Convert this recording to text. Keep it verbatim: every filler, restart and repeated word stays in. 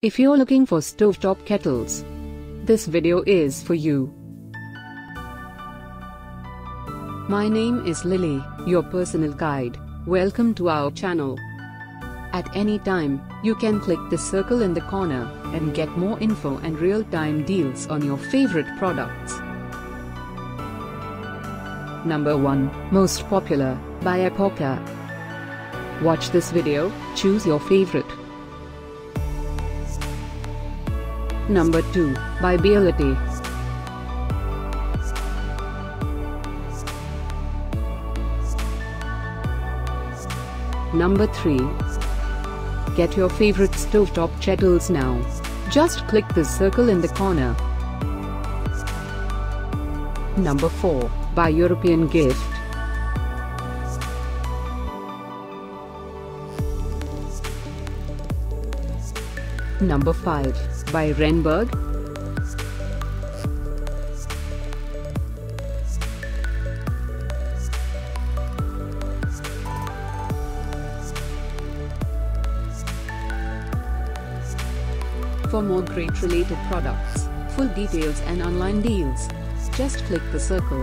If you're looking for stovetop kettles, this video is for you. My name is Lily, your personal guide. Welcome to our channel. At any time, you can click the circle in the corner and get more info and real-time deals on your favorite products. Number one. Most Popular, by Epoca. Watch this video, choose your favorite. Number two. By Bialetti. Number three. Get your favorite stovetop kettles now. Just click the circle in the corner. Number four. By European Gift. Number five. By Renberg. For more great related products, full details and online deals, just click the circle.